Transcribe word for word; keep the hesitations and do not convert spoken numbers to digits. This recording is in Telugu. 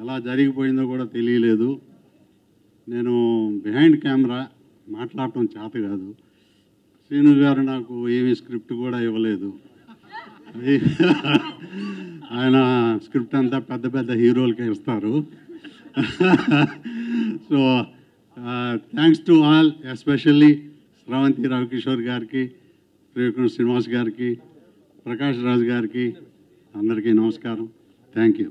ఎలా జరిగిపోయిందో కూడా తెలియలేదు. నేను బిహైండ్ కెమెరా మాట్లాడటం చేత కాదు. శ్రీను గారు నాకు ఏమీ స్క్రిప్ట్ కూడా ఇవ్వలేదు. అది ఆయన స్క్రిప్ట్ అంతా పెద్ద పెద్ద హీరోలకే ఇస్తారు. So thanks to all, especially Sravanthi Ravikishore గారికి, ప్రివణ శ్రీనివాస్ గారికి, ప్రకాష్ రాజ్ గారికి, అందరికీ నమస్కారం. Thank you.